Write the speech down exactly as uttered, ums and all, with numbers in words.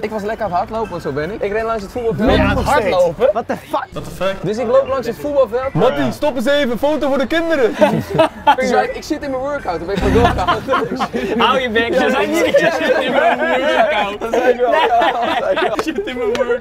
Ik was lekker aan het hardlopen, want zo ben ik. Ik ren langs het voetbalveld. Ja, aan het hardlopen? What the fuck? What the fuck? Dus ik loop langs het voetbalveld. Matthy, stop eens even, foto voor de kinderen! Dus ik, ik zit in mijn workout, dan ben ik gewoon doorgaan. Hou je bek, je zit in mijn workout. Dat zei ik wel, ik zit in mijn workout.